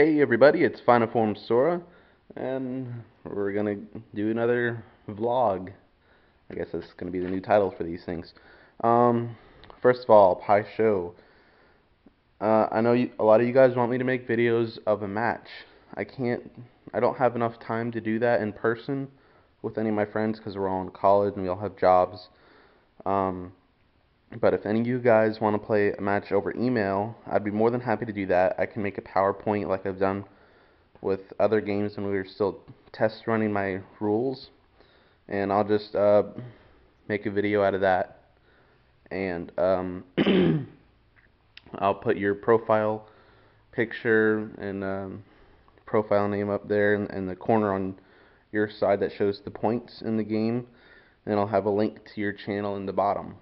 Hey everybody, it's Final Form Sora, and we're gonna do another vlog. I guess that's gonna be the new title for these things. First of all, Pai Sho. I know a lot of you guys want me to make videos of a match. I don't have enough time to do that in person with any of my friends because we're all in college and we all have jobs. But if any of you guys want to play a match over email, I'd be more than happy to do that. I can make a PowerPoint like I've done with other games when we were still test running my rules. And I'll just make a video out of that. And I'll put your profile picture and profile name up there in the corner on your side that shows the points in the game. And I'll have a link to your channel in the bottom.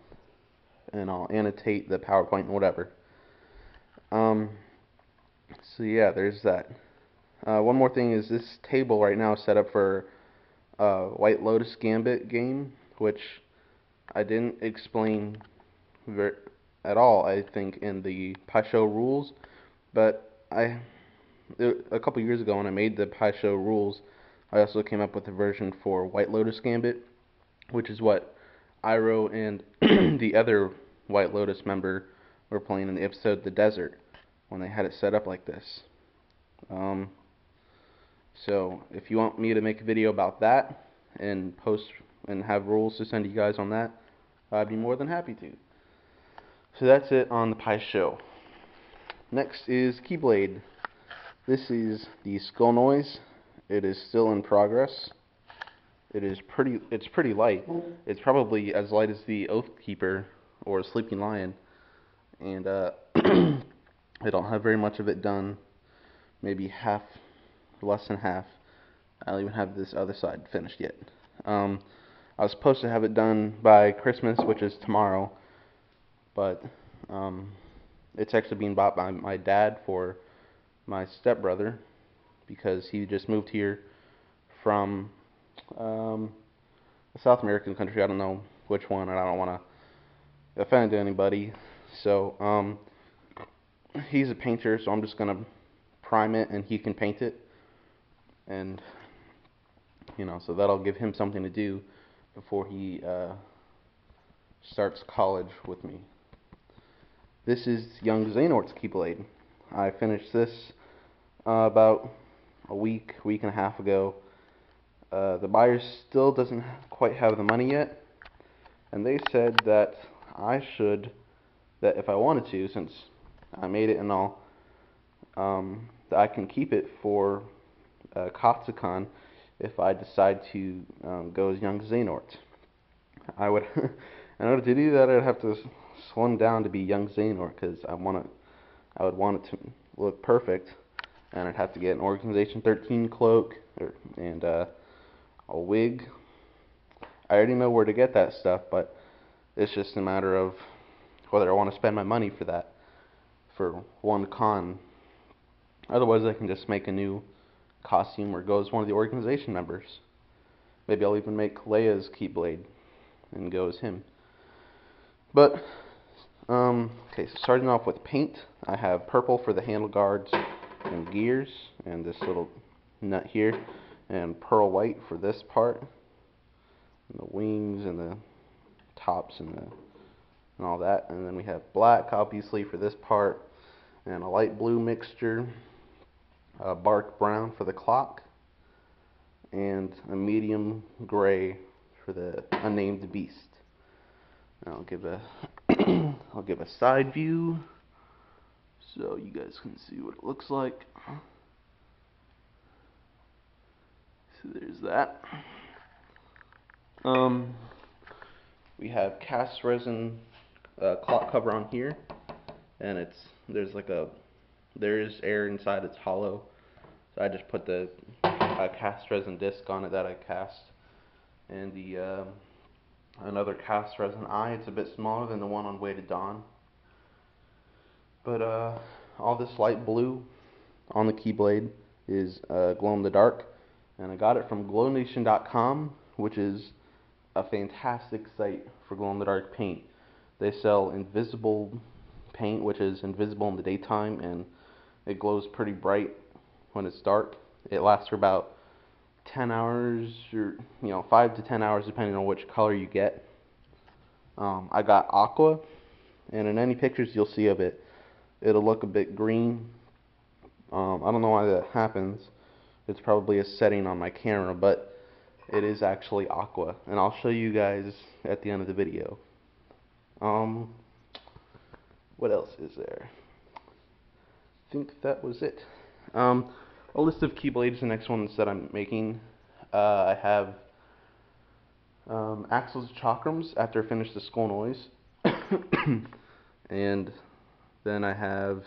And I'll annotate the PowerPoint and whatever. So yeah, there's that. One more thing is this table right now is set up for White Lotus Gambit game, which I didn't explain at all, I think, in the Pai Sho rules. But a couple years ago when I made the Pai Sho rules, I also came up with a version for White Lotus Gambit, which is what Iroh and the other White Lotus member were playing in the episode The Desert when they had it set up like this. So if you want me to make a video about that and post and have rules to send to you guys on that, I'd be more than happy to. So that's it on the Pai Sho. Next is Keyblade. This is the Skull Noise. It is still in progress. It's pretty light. It's probably as light as the Oath Keeper or Sleeping Lion, and I don't have very much of it done. Maybe half, less than half. I don't even have this other side finished yet. I was supposed to have it done by Christmas, which is tomorrow, but it's actually being bought by my dad for my stepbrother because he just moved here from a South American country. I don't know which one, and I don't want to offend anybody. So, he's a painter, so I'm just going to prime it, and he can paint it. And, you know, so that'll give him something to do before he starts college with me. This is young Xehanort's Keyblade. I finished this about a week and a half ago. The buyer still doesn't quite have the money yet, and they said that if I wanted to, since I made it and all, that I can keep it for Katsucon if I decide to go as young Xehanort. I would, in order to do that, I'd have to slim down to be young Xehanort because I would want it to look perfect, and I'd have to get an Organization 13 cloak and a wig. I already know where to get that stuff, but it's just a matter of whether I want to spend my money for that, for one con. Otherwise, I can just make a new costume or go as one of the organization members. Maybe I'll even make Leia's Keyblade and go as him. But, okay, so starting off with paint, I have purple for the handle guards and gears, and this little nut here, and pearl white for this part, and the wings and the tops and all that. And then we have black obviously for this part, and a light blue mixture, a bark brown for the clock, and a medium gray for the unnamed beast. And I'll give a side view so you guys can see what it looks like. There's that. We have cast resin clock cover on here, and there's air inside. It's hollow, so I just put the cast resin disc on it that I cast, and the another cast resin eye. It's a bit smaller than the one on Way to Dawn, but all this light blue on the Keyblade is glow in the dark. And I got it from GlowNation.com, which is a fantastic site for glow-in-the-dark paint. They sell invisible paint, which is invisible in the daytime, and it glows pretty bright when it's dark. It lasts for about 10 hours, or 5 to 10 hours, depending on which color you get. I got aqua, and in any pictures you'll see of it, it'll look a bit green. I don't know why that happens. It's probably a setting on my camera, but it is actually aqua, and I'll show you guys at the end of the video. What else is there? I think that was it. A list of Keyblades, the next ones that I'm making. I have Axel's Chakrams after I finish the Skull Noise. And then I have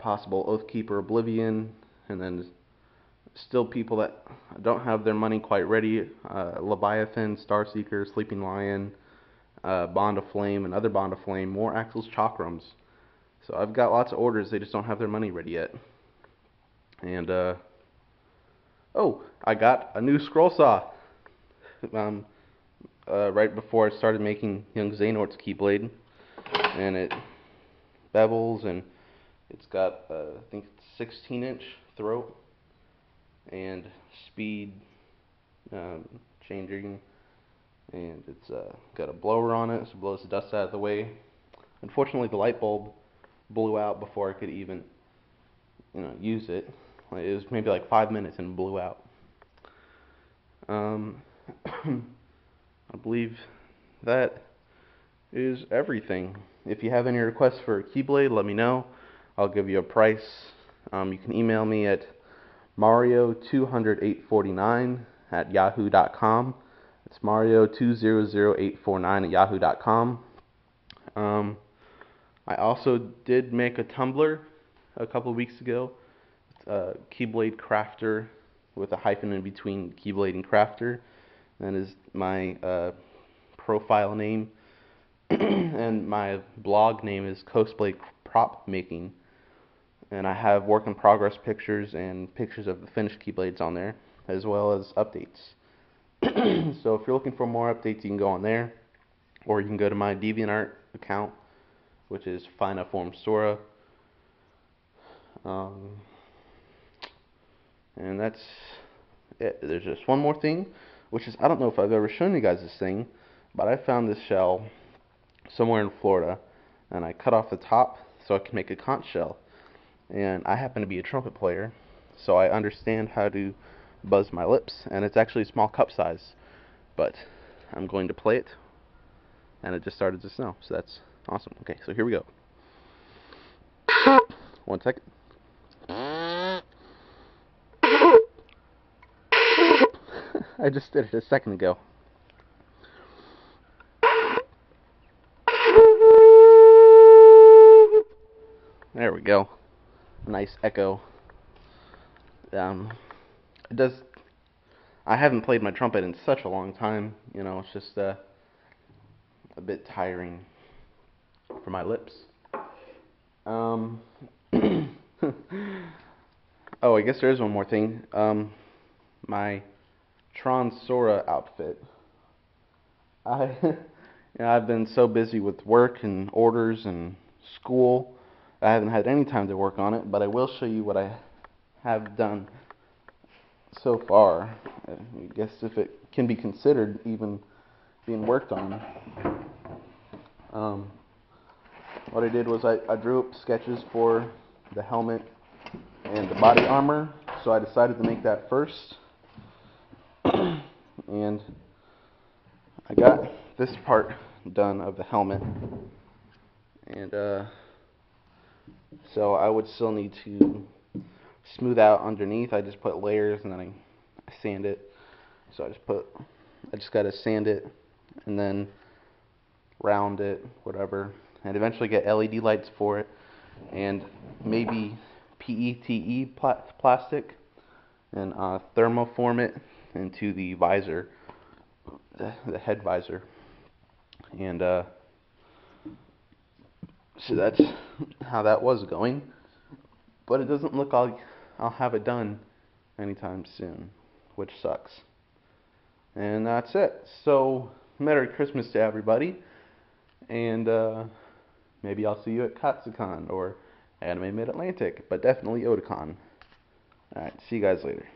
possible Oath Keeper, Oblivion, and then still people that don't have their money quite ready. Leviathan, Star Seeker, Sleeping Lion, Bond of Flame, another Bond of Flame, more Axel's Chakrams. So I've got lots of orders, they just don't have their money ready yet. And, oh, I got a new scroll saw. Right before I started making young Xehanort's Keyblade. And it bevels, and it's got, I think, 16-inch throat. And speed changing. And it's got a blower on it, so it blows the dust out of the way. Unfortunately, the light bulb blew out before I could even, use it. It was maybe like 5 minutes and blew out. I believe that is everything. If you have any requests for a Keyblade, let me know. I'll give you a price. You can email me at mario200849@yahoo.com. It's mario200849@yahoo.com. I also did make a Tumblr a couple of weeks ago. It's Keyblade Crafter with a hyphen in between Keyblade and Crafter. That is my profile name, and my blog name is Cosplay Prop Making, and I have work in progress pictures and pictures of the finished Keyblades on there, as well as updates. So if you're looking for more updates, you can go on there, or you can go to my DeviantArt account, which is Final Form Sora. And that's it. There's just one more thing, which is, I don't know if I've ever shown you guys this thing, but I found this shell somewhere in Florida, and I cut off the top so I can make a conch shell. And I happen to be a trumpet player, so I understand how to buzz my lips, and it's actually a small cup size, but I'm going to play it, and it just started to snow, so that's awesome. Okay, so here we go. One second. I just did it a second ago. There we go. Nice echo. It does. I haven't played my trumpet in such a long time. It's just a bit tiring for my lips. Oh, I guess there is one more thing. My Tronsora outfit. I've been so busy with work and orders and school, I haven't had any time to work on it, but I will show you what I have done so far. I guess if it can be considered even being worked on. What I did was I drew up sketches for the helmet and the body armor, so I decided to make that first. And I got this part done of the helmet, and so I would still need to smooth out underneath. I just put layers, and then I sand it. So I just gotta sand it, and then round it, whatever, and eventually get LED lights for it, and maybe PETE plastic, and thermoform it into the visor, the head visor, and so that's how that was going. But it doesn't look like I'll have it done anytime soon, which sucks. And that's it. So Merry Christmas to everybody, and maybe I'll see you at Katsucon or Anime Mid-Atlantic, but definitely Otakon. All right, see you guys later.